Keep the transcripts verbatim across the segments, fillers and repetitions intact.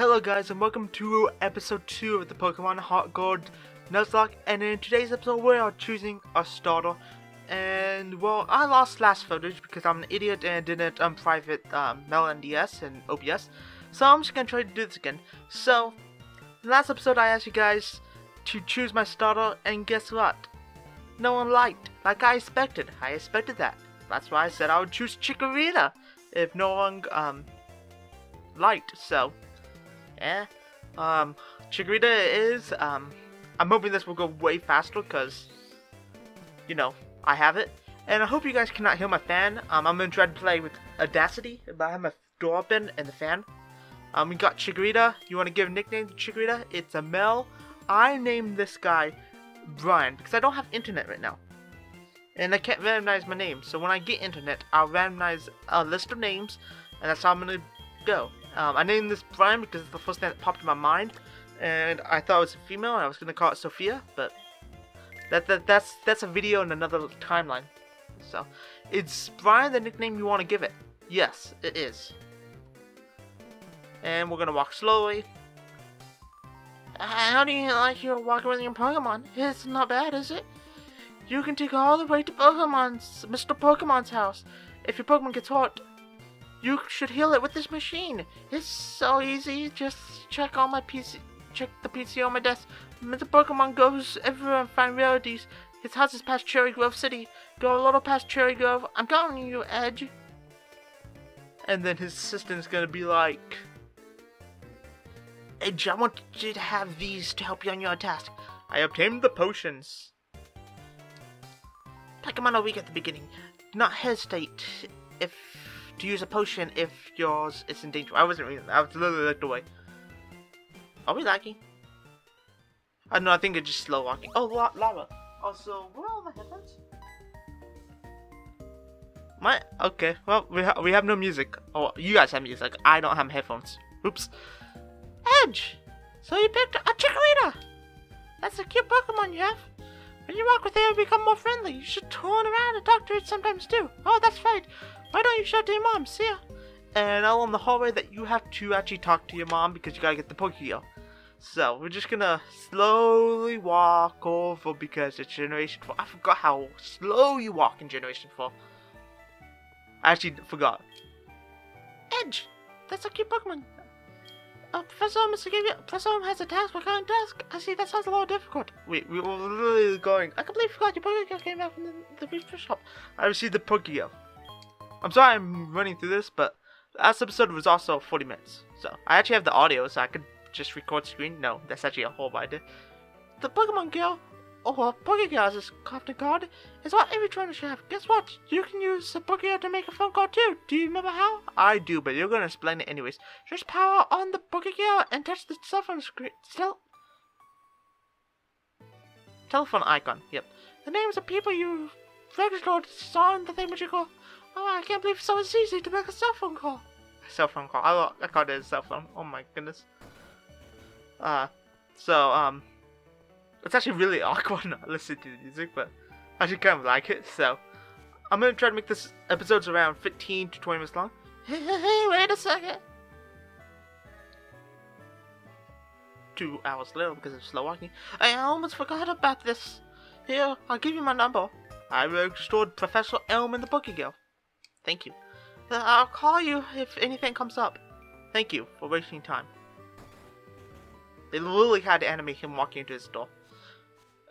Hello guys and welcome to episode two of the Pokemon HeartGold Nuzlocke, and in today's episode we are choosing a starter. And well, I lost last footage because I'm an idiot and didn't um, private um, MelonDS and O B S, so I'm just going to try to do this again. So, in the last episode I asked you guys to choose my starter, and guess what? No one liked, like I expected. I expected that. That's why I said I would choose Chikorita if no one um, liked, so... Eh, um, Chikorita is, um, I'm hoping this will go way faster, because, you know, I have it. And I hope you guys cannot hear my fan. Um, I'm going to try to play with Audacity, but I have my door open and the fan. Um, we got Chikorita. You want to give a nickname to Chikorita? It's a Mel. I named this guy Brian, because I don't have internet right now. And I can't randomize my name, so when I get internet, I'll randomize a list of names, and that's how I'm going to go. Um, I named this Brian because it's the first thing that popped in my mind, and I thought it was a female, and I was gonna call it Sophia, but that, that that's that's a video in another timeline. So, it's Brian the nickname you want to give it? Yes, it is. And we're gonna walk slowly. How do you like your walking with your Pokemon? It's not bad, is it? You can take all the way to Pokemon's Mister Pokemon's house. If your Pokemon gets hurt, you should heal it with this machine. It's so easy. Just check all my P C, check the P C on my desk. Mister Pokémon goes everywhere and find rarities. His house is past Cherry Grove City. Go a little past Cherry Grove. I'm calling you, Edge. And then his assistant's gonna be like, Edge, I want you to have these to help you on your task. I obtained the potions. Pokémon are weak at the beginning. Do not hesitate if. to use a potion if yours is in danger. I wasn't reading that. I was literally looked away. Are we lagging? I don't know. I think it's just slow walking. Oh, la lava. Also, where are all my headphones? My okay. Well, we ha we have no music. Oh, you guys have music. I don't have headphones. Oops. Edge. So you picked a Chikorita. That's a cute Pokemon you have. When you walk with it, it'll become more friendly. You should turn around and talk to it sometimes too. Oh, that's right. Why don't you shout to your mom? See ya. And I'll in the hallway that you have to actually talk to your mom because you gotta get the Pokedex. So we're just gonna slowly walk over because it's Generation four. I forgot how slow you walk in Generation four. I actually forgot. Edge! That's a cute Pokemon. Uh, Professor Elm Professor Elm has a task. What kind of task? I see, that sounds a little difficult. Wait, we were literally going. I completely forgot your Pokedex came out from the, the research shop. I received the Pokedex. I'm sorry I'm running through this, but last episode was also forty minutes, so I actually have the audio, so I could just record screen. No, that's actually a horrible idea. The Pokemon Gear, or Pokegear as it's often called, is what every trainer should have. Guess what? You can use the Pokegear to make a phone call too. Do you remember how? I do, but you're gonna explain it anyways. Just power on the Pokegear and touch the cell phone screen. Still. Telephone icon. Yep. The names of people you registered saw in the thing which you call. Oh, I can't believe it's so easy to make a cell phone call. A cell phone call. I, I called it a cell phone. Oh my goodness. Uh, so, um, it's actually really awkward not listening to the music, but I actually kind of like it. So, I'm going to try to make this episodes around fifteen to twenty minutes long. Hey, hey, hey, wait a second. Two hours later because of slow walking. I almost forgot about this. Here, I'll give you my number. I restored Professor Elm in the Pokedex. Thank you. I'll call you if anything comes up. Thank you for wasting time. They literally had to animate him walking into his door.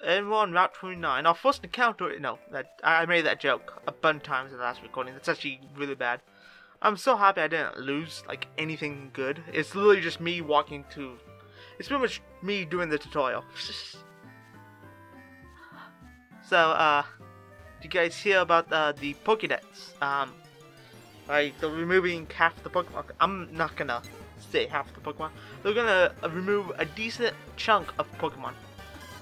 And we're on Route twenty-nine. Our first encounter... No, that I made that joke a bunch of times in the last recording. That's actually really bad. I'm so happy I didn't lose, like, anything good. It's literally just me walking to... It's pretty much me doing the tutorial. So, uh... did you guys hear about uh, the Pokédex? Um... Like, they're removing half the Pokemon. I'm not gonna say half the Pokemon. They're gonna remove a decent chunk of Pokemon.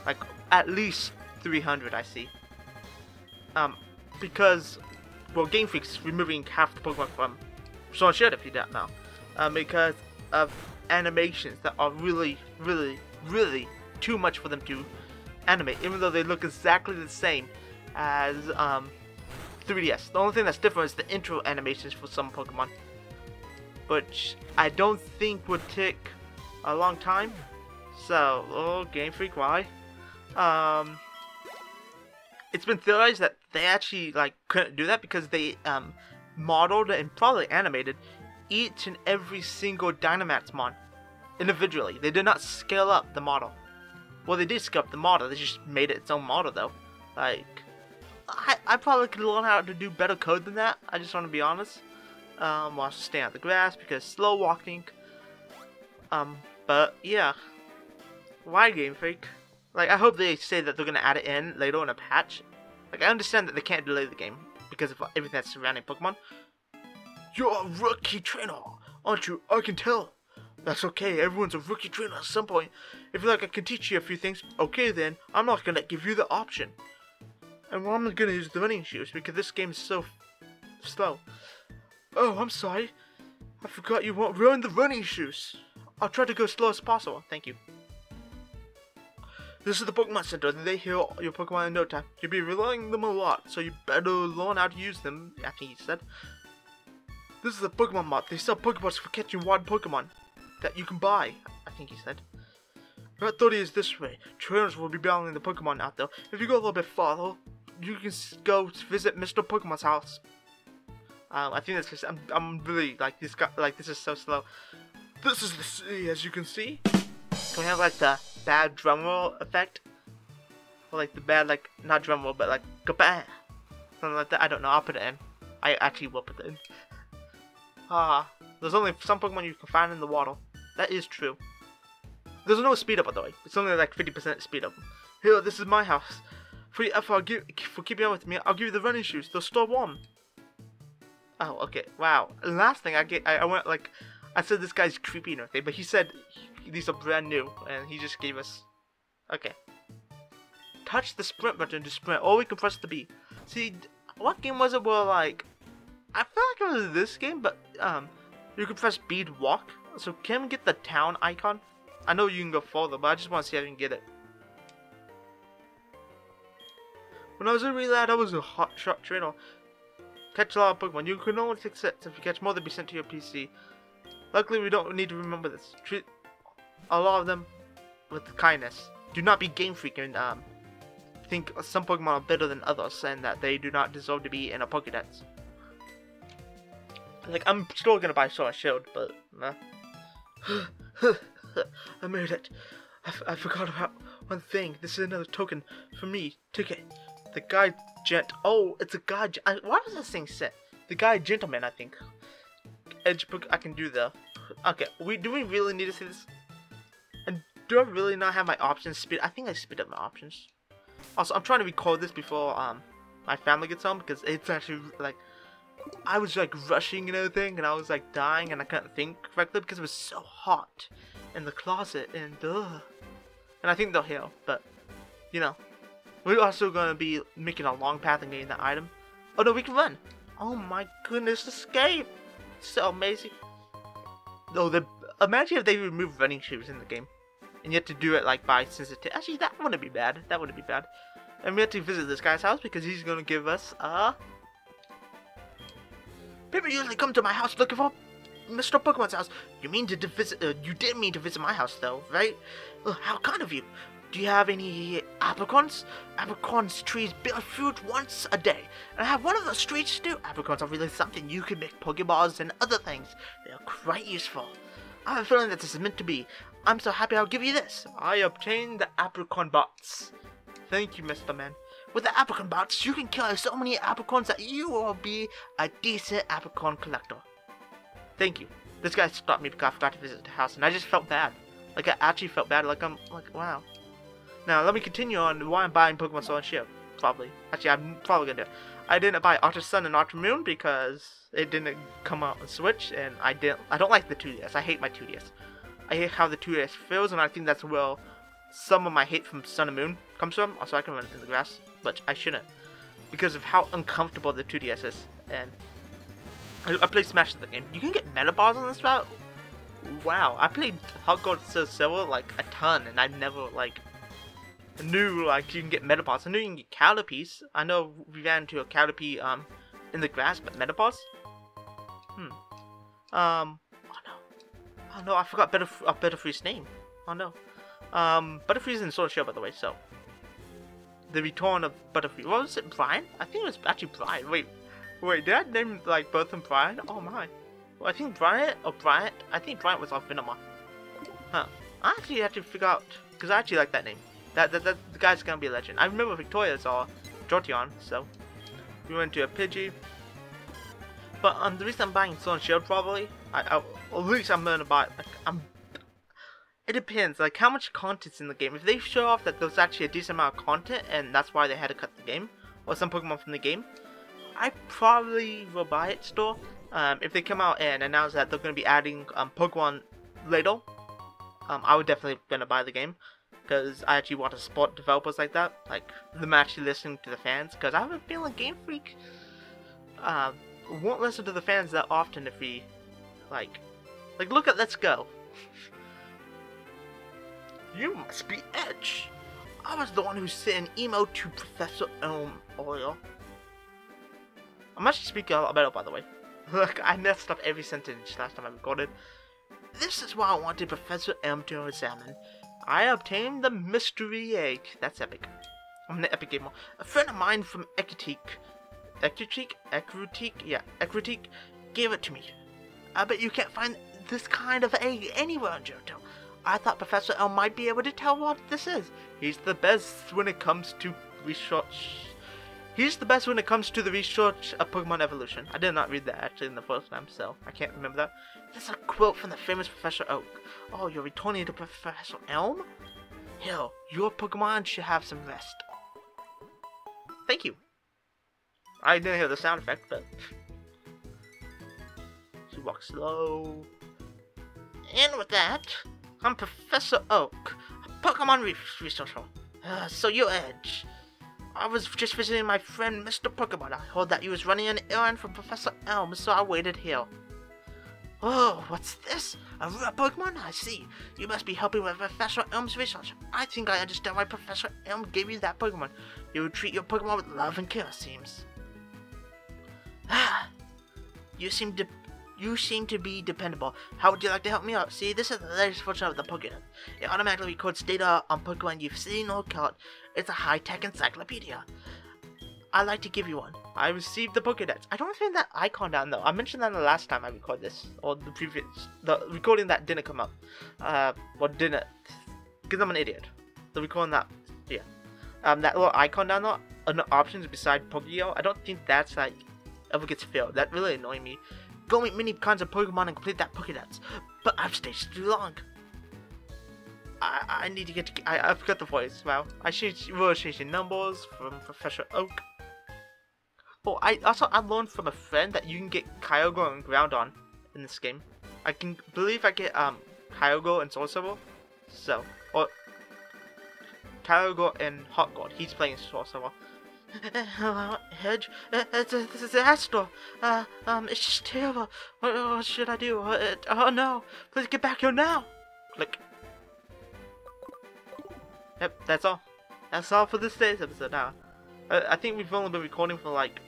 Like, at least three hundred, I see. Um, because, well, Game Freak's removing half the Pokemon from Sword and Shield, if you don't know. Um, because of animations that are really, really, really too much for them to animate. Even though they look exactly the same as, um... three D S. The only thing that's different is the intro animations for some Pokemon, which I don't think would take a long time. So, oh, Game Freak, why? Um, it's been theorized that they actually like couldn't do that because they um, modeled and probably animated each and every single Dynamaxmon individually. They did not scale up the model. Well, they did scale up the model. They just made it its own model, though. Like, I, I probably could learn how to do better code than that. I just want to be honest. Um, I'll stay out the grass because slow walking. Um, but yeah. Why Game Freak? Like, I hope they say that they're gonna add it in later in a patch. Like, I understand that they can't delay the game because of everything that's surrounding Pokemon. You're a rookie trainer, aren't you? I can tell. That's okay, everyone's a rookie trainer at some point. If you like, I can teach you a few things. Okay then, I'm not gonna give you the option. And I'm gonna use the running shoes because this game is so slow. Oh, I'm sorry. I forgot you won't ruin the running shoes. I'll try to go slow as possible. Thank you. This is the Pokemon Center. They heal your Pokemon in no time. You'll be relying on them a lot, so you better learn how to use them, I think he said. This is the Pokemon Mart. They sell Pokeballs for catching wild Pokemon that you can buy, I think he said. Route thirty is this way. Trainers will be battling the Pokemon out though. If you go a little bit farther, you can go visit Mister Pokemon's house. Um, I think that's just, I'm, I'm really, like, this guy, like, this is so slow. This is the city, as you can see. Can we have, like, the bad drum roll effect? Or, like, the bad, like, not drum roll, but, like, kabam! Something like that, I don't know, I'll put it in. I actually will put it in. Ah, uh, there's only some Pokemon you can find in the water. That is true. There's no speed up, by the way. It's only, like, fifty percent speed up. Here, this is my house. For your effort, I'll give, for keeping up with me, I'll give you the running shoes. They'll store warm. Oh, okay. Wow. Last thing I get, I, I went like, I said this guy's creepy and everything, but he said he, these are brand new, and he just gave us. Okay. Touch the sprint button to sprint, or we can press the B. See, what game was it where like, I feel like it was this game, but um, you can press B to walk. So can we get the town icon? I know you can go further, but I just want to see if I can get it. When I was a wee lad, I was a hot shot trainer. Catch a lot of Pokemon. You can only take sets. If you catch more, they'll be sent to your P C. Luckily, we don't need to remember this. Treat a lot of them with kindness. Do not be Game Freak and um, think some Pokemon are better than others and that they do not deserve to be in a Pokédex. Like, I'm still gonna buy Sword and Shield, but nah. I made it. I, f I forgot about one thing. This is another token for me. Take it. The guy gent. Oh, it's a guy. I, why does this thing set? The guy gentleman, I think. Edge book. I can do the. Okay. We do we really need to see this? And do I really not have my options speed? I think I speed up my options. Also, I'm trying to record this before um my family gets home because it's actually like I was like rushing and everything, and I was like dying, and I couldn't think correctly because it was so hot in the closet, and ugh. And I think they'll heal, but you know. We're also going to be making a long path and getting that item. Oh no, we can run. Oh my goodness, escape. So amazing. Though, the imagine if they remove running shoes in the game. And you have to do it like by sensitivity. Actually, that wouldn't be bad. That wouldn't be bad. And we have to visit this guy's house because he's going to give us a... Uh... People usually come to my house looking for Mister Pokemon's house. You mean to visit... Uh, you didn't mean to visit my house though, right? Uh, how kind of you. Do you have any apricorns? Apricorns trees bear fruit once a day. And I have one of those trees too. Apricorns are really something. You can make Pokeballs and other things. They are quite useful. I have a feeling that this is meant to be. I'm so happy I'll give you this. I obtained the apricorn bots. Thank you, Mister Man. With the apricorn bots, you can kill so many apricorns that you will be a decent apricorn collector. Thank you. This guy stopped me because I forgot to visit the house, and I just felt bad. Like, I actually felt bad. Like, I'm like, wow. Now, let me continue on why I'm buying Pokemon Sword and Shield. Probably. Actually, I'm probably gonna do it. I didn't buy Ultra Sun and Ultra Moon because it didn't come out on Switch, and I didn't. I don't like the two D S. I hate my two D S. I hate how the two D S feels, and I think that's where some of my hate from Sun and Moon comes from. Also, I can run in the grass, but I shouldn't. Because of how uncomfortable the two D S is. And I, I played Smash in the game. You can get Meta Balls on this route? Wow. I played HeartGold and Silver like a ton, and I never, like... I knew like you can get Metapods. I knew you can get Caterpies. I know we ran into a Caterpie um in the grass, but Metapods? Hmm. Um. Oh no. Oh no, I forgot Butterf uh, Butterfree's name. Oh no. Um, Butterfree's in Sword and Shield, by the way, so. The Return of Butterfree. What was it, Brian? I think it was actually Brian. Wait, wait, did I name like both of them Brian? Oh my. Well, I think Brian or Bryant, I think Bryant was off Venema. Huh. I actually have to figure out, because I actually like that name. That, that, that the guy's gonna be a legend. I remember Victoria's or Jolteon, so. We went to a Pidgey. But um, the reason I'm buying Sword and Shield probably, I, I, or at least I'm learning about it. Like, I'm, it depends, like how much content's in the game. If they show off that there's actually a decent amount of content and that's why they had to cut the game, or some Pokemon from the game, I probably will buy it still. Um, if they come out and announce that they're going to be adding um, Pokemon later, um, I would definitely going to buy the game. Because I actually want to support developers like that. Like, them actually listening to the fans. Because I have a feeling Game Freak uh, won't listen to the fans that often if we, like, like look at Let's Go. You must be Edge. I was the one who sent an email to Professor Elm earlier. I'm actually speaking a lot better, by the way. Look, I messed up every sentence last time I recorded. This is why I wanted Professor Elm to examine. I obtained the mystery egg. That's epic. I'm an epic gamer. A friend of mine from Ecruteak. Ecruteak? Ecruteak? Yeah, Ecruteak gave it to me. I bet you can't find this kind of egg anywhere in Johto. I thought Professor Elm might be able to tell what this is. He's the best when it comes to research. He's the best when it comes to the research of Pokemon evolution. I did not read that actually in the first time, so I can't remember that. That's a quote from the famous Professor Oak. Oh, you're returning to Professor Elm? Hell, your Pokemon should have some rest. Thank you. I didn't hear the sound effect, but... She walks slow. And with that, I'm Professor Oak, a Pokemon researcher. Uh, so you're Edge. I was just visiting my friend Mister Pokémon. I heard that he was running an errand for Professor Elm, so I waited here. Oh, what's this? A rare Pokémon? I see. You must be helping with Professor Elm's research. I think I understand why Professor Elm gave you that Pokémon. You would treat your Pokémon with love and care, it seems. Ah, you seem to, you seem to be dependable. How would you like to help me out? See, this is the latest version of the Pokédex. It automatically records data on Pokémon you've seen or caught. It's a high-tech encyclopedia. I'd like to give you one. I received the Pokédex. I don't think that icon down though. I mentioned that the last time I recorded this, or the previous, the recording that didn't come up, uh, or didn't, because I'm an idiot. The recording that, yeah, um, that little icon down there, and the options beside Pokédex. I don't think that's like ever gets filled. That really annoyed me. Go meet many kinds of Pokémon and complete that Pokédex. But I've stayed too long. I, I need to get to, I, I forgot the voice, wow. I should really change the numbers from Professor Oak. Oh, I also I learned from a friend that you can get Kyogre and Groudon in this game. I can believe I get um Kyogre and Sorcerer. So, or Kyogre and HeartGold. He's playing Sorcerer. Hello, Hedge. It's a disaster. Uh, um, it's just terrible. What, what should I do? Uh, oh no! Please get back here now. Click. Yep, that's all. That's all for this day's episode now. Uh, I think we've only been recording for like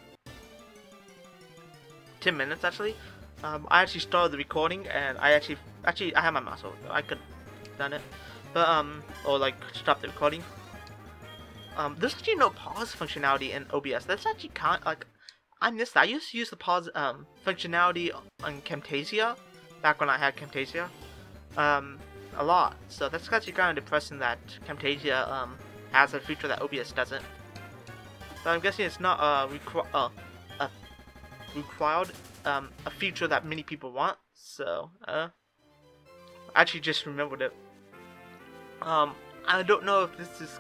ten minutes actually. Um, I actually started the recording and I actually, actually I had my mouse over though. I could have done it. But um, or like stop the recording. Um, there's actually no pause functionality in O B S. That's actually kind of, like, I missed that. I used to use the pause um, functionality on Camtasia, back when I had Camtasia. Um, a lot, so that's actually kind of depressing that Camtasia um, has a feature that O B S doesn't. So I'm guessing it's not a, requ uh, a required um, a feature that many people want. So uh, I actually just remembered it. Um, I don't know if this is.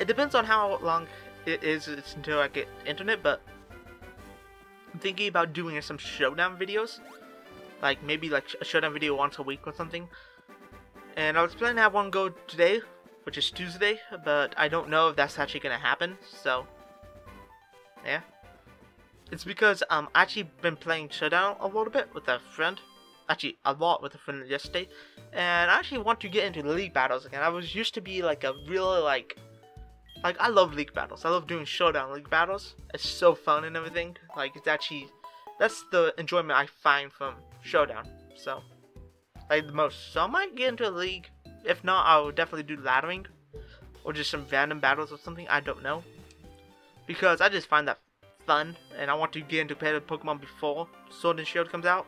It depends on how long it is it's until I get internet, but I'm thinking about doing some Showdown videos, like maybe like a Showdown video once a week or something. And I was planning to have one go today, which is Tuesday, but I don't know if that's actually going to happen, so, yeah. It's because um, I've actually been playing Showdown a little bit with a friend, actually a lot with a friend yesterday, and I actually want to get into League Battles again. I was used to be like a really like, like I love League Battles, I love doing Showdown League Battles, it's so fun and everything, like it's actually, that's the enjoyment I find from Showdown, so. like the most. So I might get into a league. If not, I will definitely do laddering, or just some random battles or something. I don't know, because I just find that fun, and I want to get into competitive Pokemon before Sword and Shield comes out.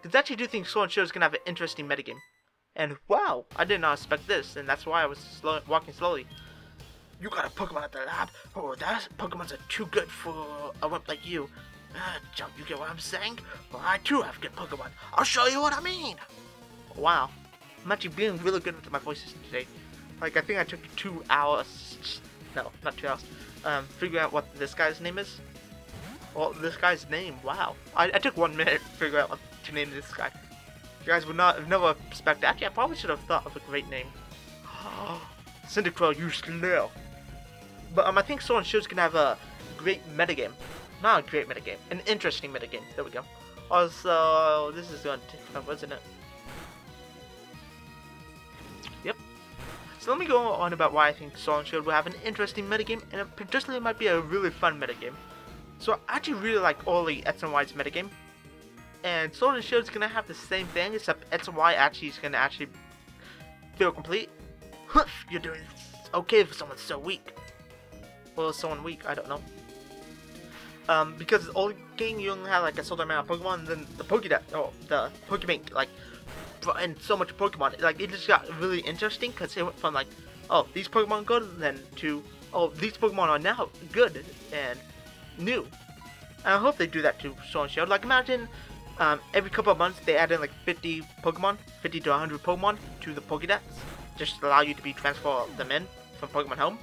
Because I actually do think Sword and Shield is gonna have an interesting metagame. And wow, I did not expect this, and that's why I was slow, walking slowly. You got a Pokemon at the lab? Oh, those Pokemons are too good for a wimp like you. Uh, jump, you get what I'm saying? Well, I too have good Pokemon. I'll show you what I mean. Wow, I'm actually being really good with my voices today. Like, I think I took two hours. No, not two hours. Um, figuring out what this guy's name is. Well, this guy's name. Wow, I, I took one minute to figure out what to name this guy. You guys would not have never expected. Actually, I probably should have thought of a great name. Cyndaquil, you slur. But um, I think Sword and Shield's gonna have a great metagame. Not a great metagame, an interesting metagame. There we go. Also, this is going to take time, wasn't it? Yep. So let me go on about why I think Sword and Shield will have an interesting metagame, and it potentially might be a really fun metagame. So I actually really like all the X and Y's metagame. And Sword and Shield is gonna have the same thing, except X and Y actually is gonna actually feel complete. Huff, you're doing okay for someone so weak. Well, someone weak, I don't know. Um, because the old game you only had like a certain amount of Pokemon, and then the Pokédex, oh, the Pokémon, like, and so much Pokemon. Like, it just got really interesting because it went from like, oh, these Pokemon good, then to, oh, these Pokemon are now good and new. And I hope they do that to Sword and Shield. Like, imagine. Um, every couple of months they add in like fifty Pokemon, fifty to one hundred Pokemon to the Pokédex, just to allow you to be transfer them in from Pokemon Home.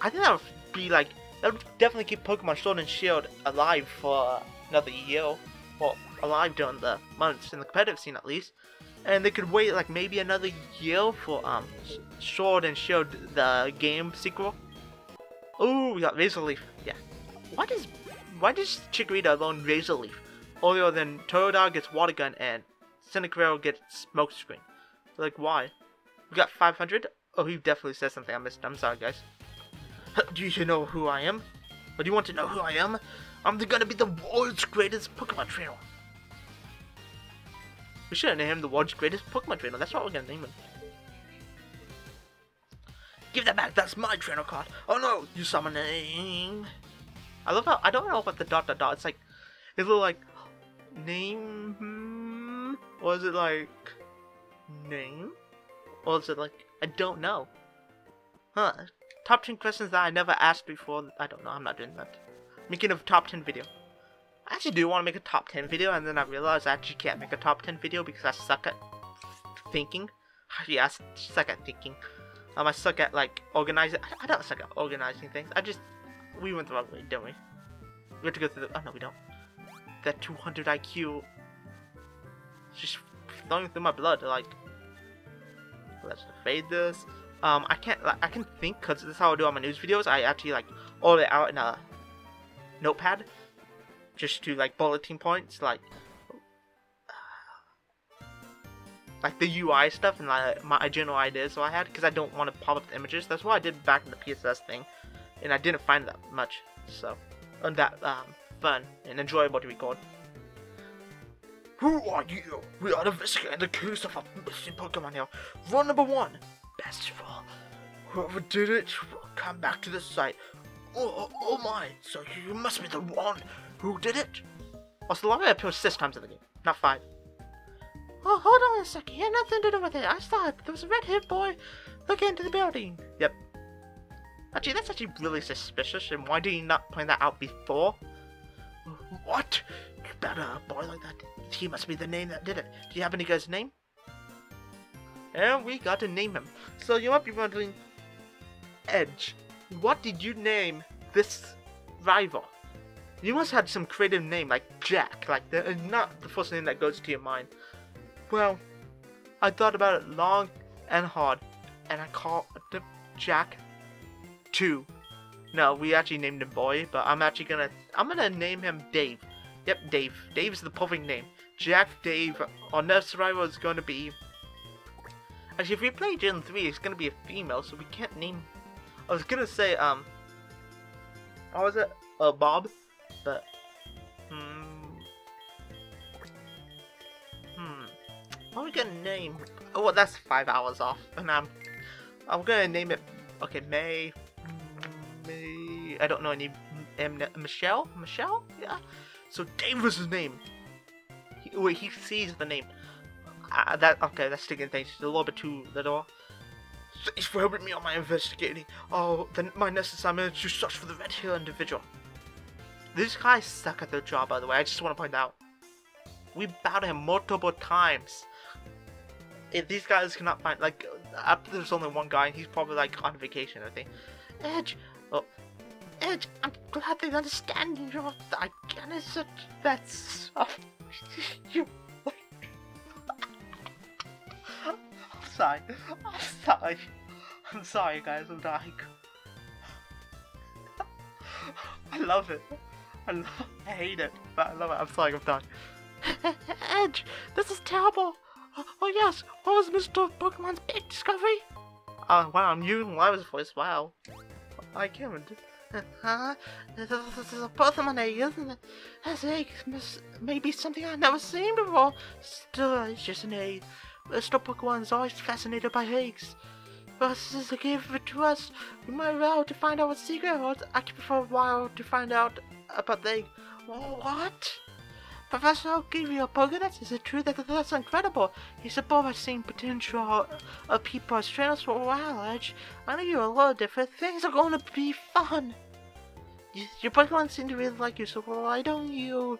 I think that would be like, that would definitely keep Pokemon Sword and Shield alive for another year, or alive during the months, in the competitive scene at least. And they could wait like maybe another year for um, Sword and Shield, the game sequel. Ooh, we got Razor Leaf, yeah. Why does, why does Chikorita alone Razor Leaf? Other than Totodile gets Water Gun and Cyndaquil gets Smoke Screen. Like, why? We got five hundred? Oh, he definitely said something I missed. I'm sorry, guys. Do you know who I am? Or do you want to know who I am? I'm the, gonna be the world's greatest Pokemon trainer. We shouldn't name him the world's greatest Pokemon trainer. That's what we're gonna name him. Give that back. That's my trainer card. Oh no, you summoning. I love how I don't know about the dot dot dot. It's like, it's a little like. Name? Or is it like name? Or is it like I don't know? Huh? Top ten questions that I never asked before. I don't know. I'm not doing that. Making a top ten video. I actually do want to make a top ten video, and then I realized I actually can't make a top ten video because I suck at thinking. Yeah, I suck at thinking. Um, I suck at like organizing. I don't suck at organizing things. I just we went the wrong way, didn't we? We have to go through the. Oh no, we don't. That two hundred I Q just flowing through my blood. Like, let's fade this. Um, I can't. Like, I can think because this is how I do all my news videos. I actually like all it out in a notepad, just to like bulletin points, like uh, like the U I stuff and like my general ideas. So I had because I don't want to pop up the images. That's what I did back in the P S S thing, and I didn't find that much. So, on that um. fun and enjoyable to record. Who are you? We are investigating the case of a missing Pokemon here. Rule number one. Best of all, whoever did it will come back to the site. Oh, oh, oh my, so you must be the one who did it. Also, long I appeal six times in the game, not five. Oh, hold on a second. He had nothing to do with it. I saw it. There was a red-haired boy looking into the building. Yep. Actually, that's actually really suspicious, and why did you not point that out before? What? You better a boy like that. He must be the name that did it. Do you have any guy's name? And we got to name him. So you might be wondering, Edge, what did you name this rival? You must have some creative name like Jack, like the, not the first name that goes to your mind. Well, I thought about it long and hard, and I called him Jack two. No, we actually named him Boy, but I'm actually gonna, I'm gonna name him Dave. Yep, Dave. Dave's the perfect name. Jack, Dave, our next rival is gonna be... Actually, if we play Gen three, it's gonna be a female, so we can't name... I was gonna say, um... What was it? Uh, Bob? But... Hmm... Hmm... What we gonna name? Oh, well, that's five hours off, and I'm I'm gonna name it. Okay, May, May. I don't know any. M Michelle, Michelle, yeah. So Dave was his name. He, wait, he sees the name. Uh, that okay? That's sticking things. It's a little bit too little. Thanks for helping me on my investigating. Oh, then my next assignment is to search for the red-haired individual. These guys suck at their job, by the way. I just want to point out. We battled him multiple times. If these guys cannot find, like, up there's only one guy, and he's probably like on vacation, I think. Edge, oh, Edge, I'm glad they understand your gigantic that stuff. You. I'm sorry. I'm sorry, guys. I'm dying. I love it. I, love, I hate it, but I love it. I'm sorry, I'm dying. Edge, this is terrible. Oh yes, what was Mister Pokemon's big discovery? Oh wow, I'm using Lyra's voice. Wow, I can't. Huh? This is a Pokemon, isn't it? This egg may be something I've never seen before. Still, it's just an egg. Mister Pokemon is always fascinated by eggs. But since they gave it to us, we might well to find out what secret holds active for a while to find out about the egg. What? Professor Oak gave you a Pokédex? Is it true that that's incredible? He's a boy by seeing potential of people as trainers for a while, Edge. I know you're a lot of different things are going to be fun. You, your Pokémon seem to really like you, so why don't you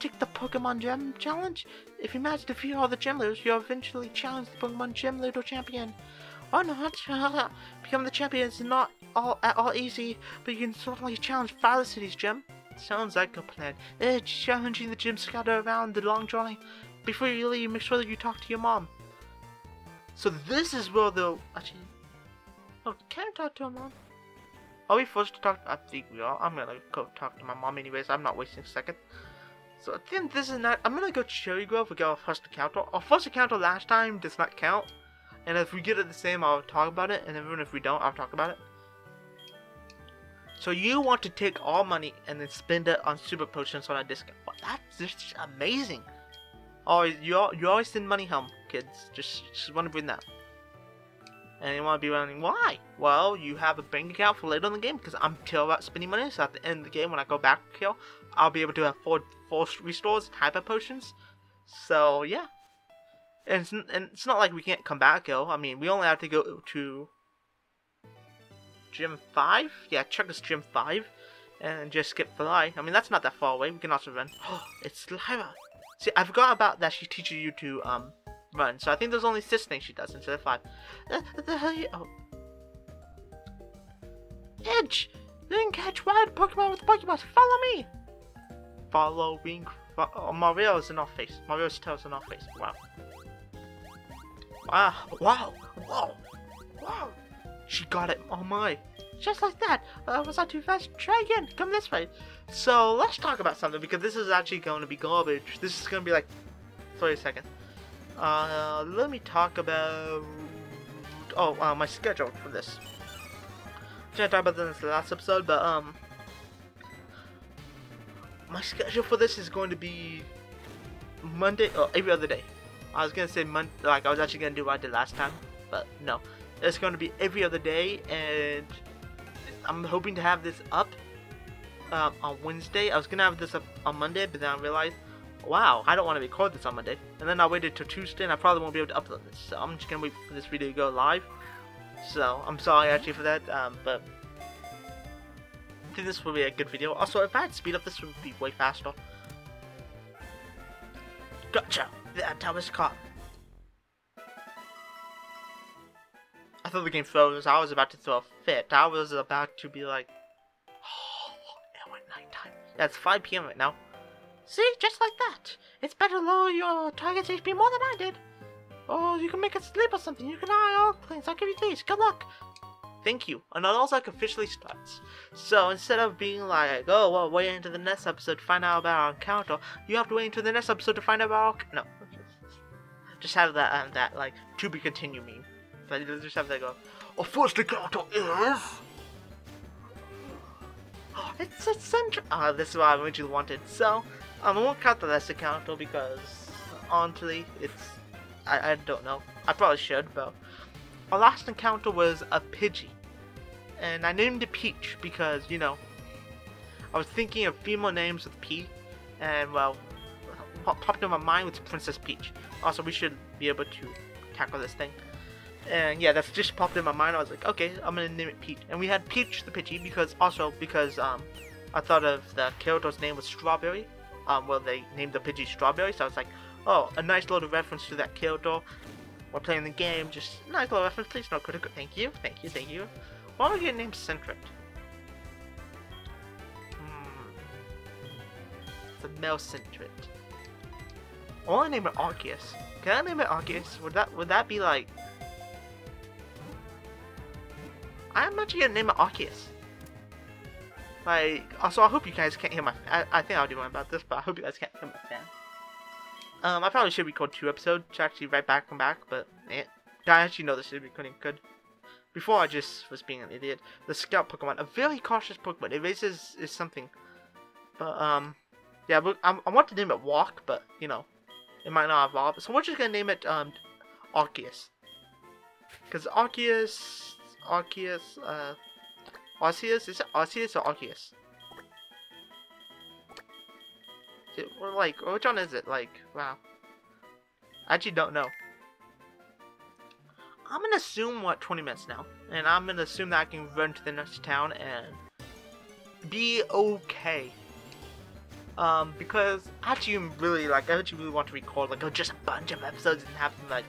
take the Pokemon Gem Challenge? If you manage to defeat all the Gem Leaders, you'll eventually challenge the Pokemon Gem Leader Champion. Or not. Become the champion is not all at all easy, but you can certainly challenge Violet City's Gem. Sounds like a plan. Edge, challenging the gym scatter around the long drawing. Before you leave, make sure that you talk to your mom. So this is where the... Actually... Oh, can I talk to your mom? Are we forced to talk? I think we are. I'm gonna go talk to my mom anyways. I'm not wasting a second. So I think this is not... I'm gonna go Cherry Grove. We get our first encounter. Our first encounter last time does not count. And if we get it the same, I'll talk about it. And even if we don't, I'll talk about it. So you want to take all money and then spend it on super potions on a discount. Wow, that's just amazing. Oh, you all, you always send money home, kids. Just, just want to bring that. And you want to be wondering why? Well, you have a bank account for later in the game because I'm terrible about spending money. So at the end of the game, when I go back here, I'll be able to afford four restores, hyper potions. So yeah, and it's, and it's not like we can't come back here. I mean, we only have to go to Gym five? Yeah, check this Gym five and just skip fly. I mean, that's not that far away. We can also run. Oh, it's Lyra. See, I forgot about that. She teaches you to um run. So I think there's only six things she does instead of five. Uh, the hell you... Oh. Edge! You didn't catch wild Pokemon with Pokemon. Follow me! Following... Fo oh, Mario's in our face. Mario's tail's in our face. Wow. Wow. Wow. Wow. Wow. She got it, oh my. Just like that. Uh, was I too fast? Try again, come this way. So let's talk about something because this is actually going to be garbage. This is going to be like, thirty seconds. Uh, let me talk about, oh, uh, my schedule for this. I talked about this in the last episode, but um, my schedule for this is going to be Monday, or every other day. I was going to say Monday, like I was actually going to do what I did last time, but no. It's going to be every other day, and I'm hoping to have this up um, on Wednesday. I was going to have this up on Monday, but then I realized, wow, I don't want to record this on Monday. And then I waited till Tuesday, and I probably won't be able to upload this. So I'm just going to wait for this video to go live. So I'm sorry, actually, for that, um, but I think this will be a good video. Also, if I had speed up, this would be way faster. Gotcha! That time is caught. I thought the game froze. I was about to throw a fit. I was about to be like, oh, it went nighttime. That's five P M right now. See, just like that. It's better lower your target's H P more than I did. Oh, you can make it sleep or something. You can eye all things. I'll give you these. Good luck. Thank you. And it also like officially starts. So instead of being like, oh, well, wait until the next episode to find out about our encounter, you have to wait until the next episode to find out about our... No. Just have that, um, that like, to be continued meme. I just have that go. Our first encounter is... Oh, it's a Centret. Ah, oh, this is what I originally wanted. So, um, I won't count the last encounter because, honestly, it's I, I don't know. I probably should, but our last encounter was a Pidgey, and I named it Peach because, you know, I was thinking of female names with P, and well, what popped in my mind was Princess Peach. Also, we should be able to tackle this thing. And yeah, that's just popped in my mind. I was like, okay, I'm gonna name it Peach. And we had Peach the Pidgey because also because um I thought of the character's name was Strawberry. Um, well, they named the Pidgey Strawberry, so I was like, oh, a nice little reference to that character. We're playing the game, just nice little reference, please, no critical. Thank you, thank you, thank you. Why don't we get named Centret? Hmm. It's a male Centret. I want to name it Arceus. Can I name it Arceus? Would that would that be like? I'm actually gonna name it Arceus. Like, also, I hope you guys can't hear my fan. I, I think I'll do one about this, but I hope you guys can't hear my fan. Um, I probably should record two episodes to actually write back and back, but eh. I actually know this should be recording good. Before, I just was being an idiot. The Scout Pokemon, a very cautious Pokemon. It raises is something. But, um, yeah, I, I want to name it Walk, but, you know, it might not evolve. So we're just gonna name it, um, Arceus. Because Arceus, Arceus, uh... Arceus? Is it Arceus or Arceus? It, or like, which one is it? Like, wow. I actually don't know. I'm gonna assume, what, twenty minutes now. And I'm gonna assume that I can run to the next town and be okay. Um, because I actually really, like, I actually really want to record, like, oh, just a bunch of episodes and have them, like,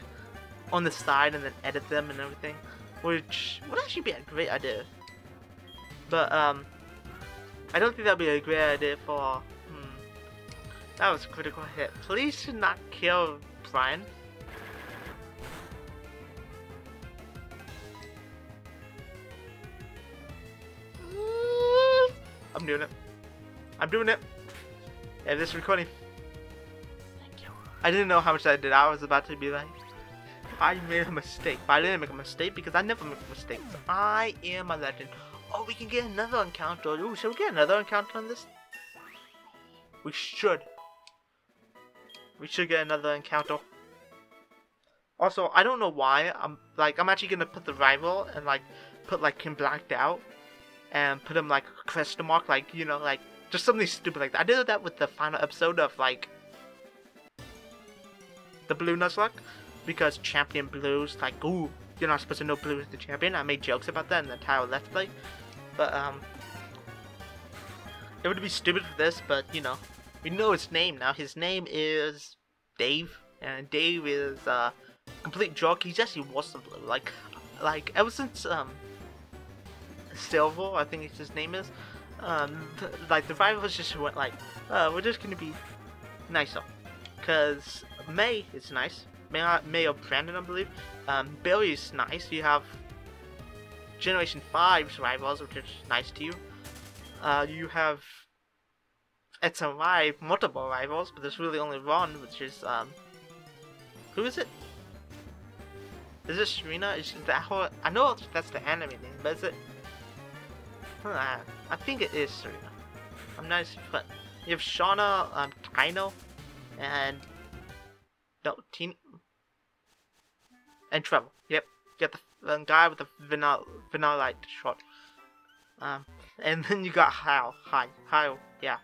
on the side and then edit them and everything. Which would actually be a great idea. But, um, I don't think that would be a great idea for, hmm, that was a critical hit. Please do not kill Brian. I'm doing it. I'm doing it. Yeah, this recording. Thank you. I didn't know how much I did. I was about to be like, I made a mistake. But I didn't make a mistake because I never make mistakes. I am a legend. Oh, we can get another encounter. Ooh, should we get another encounter on this? We should. We should get another encounter. Also, I don't know why. I'm like, I'm actually gonna put the rival and like, put like him blacked out, and put him like a question mark, like, you know, like just something stupid like that. I did that with the final episode of like the Blue Nuzlocke, because Champion Blue's like, ooh. You're not supposed to know Blue is the champion. I made jokes about that in the entire Let's Play. But, um... it would be stupid for this, but, you know. We know his name now. His name is Dave. And Dave is, uh... complete joke. He's actually worse than Blue. Like, like ever since, um... Silver, I think his name is. Um, th like, the rivals just went like, uh, we're just gonna be nicer. Because May is nice. May, May or Brandon, I believe. Um, Barry's nice. You have Generation five's rivals, which is nice to you. Uh, you have X and Y, multiple rivals, but there's really only one, which is, um... who is it? Is it Serena? Is that whole... I know that's the anime name, but is it... Huh, I think it is Serena. I'm not sure. But you have Shauna, um, Tino, and... No, Teen... and Trevor. Yep. You got the um, guy with the vanilla, vanilla light shot. Um, and then you got Hyle. Hi. Hyle. Yeah.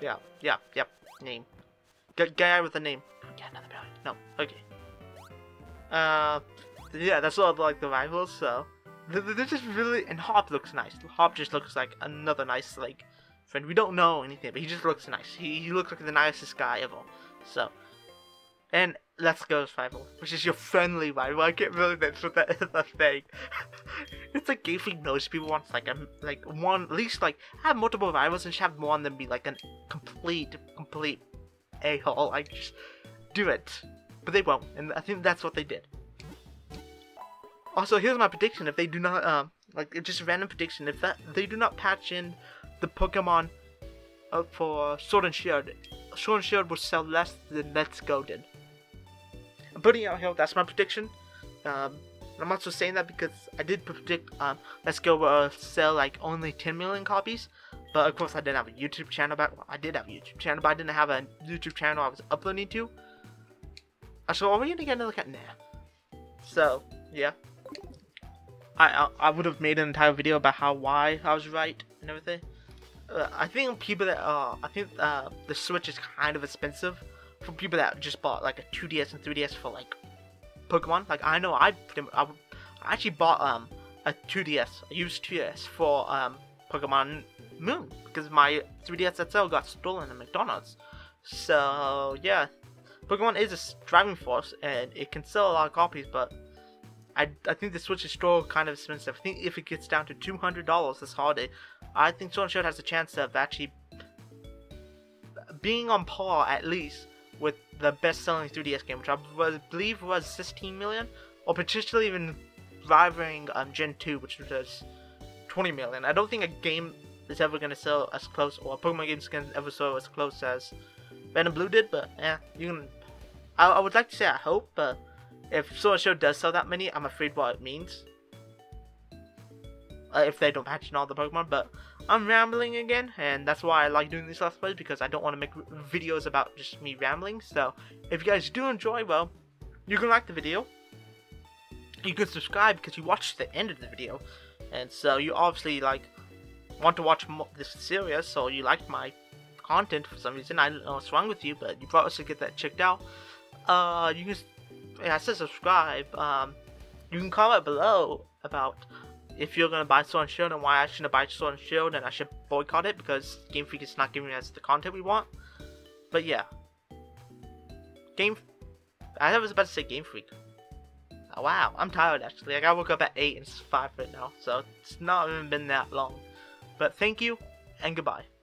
Yeah. Yeah. Yep. Name. Good guy with the name. Yeah, another guy. No. Okay. Uh, yeah, that's all like the rivals, so. This is really. And Hop looks nice. Hop just looks like another nice, like, friend. We don't know anything, but he just looks nice. He, he looks like the nicest guy ever. So. And Let's Go's rival, which is your friendly rival. I get really mixed with that other thing. It's like Game Freak knows people wants like a, like one at least like have multiple rivals and just have one than be like a complete complete a hole. Like just do it, but they won't, and I think that's what they did. Also, here's my prediction: if they do not um like just a random prediction, if that they do not patch in the Pokemon uh, for Sword and Shield, Sword and Shield will sell less than Let's Go did. I'm putting it out here, that's my prediction. Um, I'm also saying that because I did predict um, Let's Go will sell like only ten million copies. But of course I didn't have a YouTube channel back. Well, I did have a YouTube channel, but I didn't have a YouTube channel I was uploading to. Actually, are we gonna get another cat? Nah. So, yeah. I I, I would have made an entire video about how why I was right and everything. Uh, I think people that uh I think uh the Switch is kind of expensive for people that just bought like a two D S and three D S for like Pokemon. Like I know I I, I actually bought um a two D S, I used two D S for um Pokemon Moon because my three D S S L got stolen at McDonald's. So yeah, Pokemon is a driving force and it can sell a lot of copies, but I, I think the Switch is still kind of expensive. I think if it gets down to two hundred dollars this holiday, I think Sword and Shield has a chance of actually being on par at least with the best selling three D S game, which I was, believe was sixteen million, or potentially even rivaling um, Gen two, which was twenty million. I don't think a game is ever going to sell as close, or a Pokemon game is going to ever sell as close as Red and Blue did, but yeah, you can. I, I would like to say I hope, but if Sword and Shield does sell that many, I'm afraid what it means. Uh, if they don't patch in all the Pokemon, but I'm rambling again, and that's why I like doing these last plays, because I don't want to make videos about just me rambling. So if you guys do enjoy, well, you can like the video, you can subscribe because you watched the end of the video, and so you obviously like want to watch more this series, so you liked my content for some reason. I don't know what's wrong with you, but you probably should get that checked out. Uh, you can, yeah, I said subscribe. Um, you can comment below about if you're gonna buy Sword and Shield and why I shouldn't buy Sword and Shield and I should boycott it because Game Freak is not giving us the content we want. But yeah, Game. I was about to say Game Freak. Oh, wow, I'm tired actually. Like I woke up at eight and it's five right now, so it's not even been that long. But thank you and goodbye.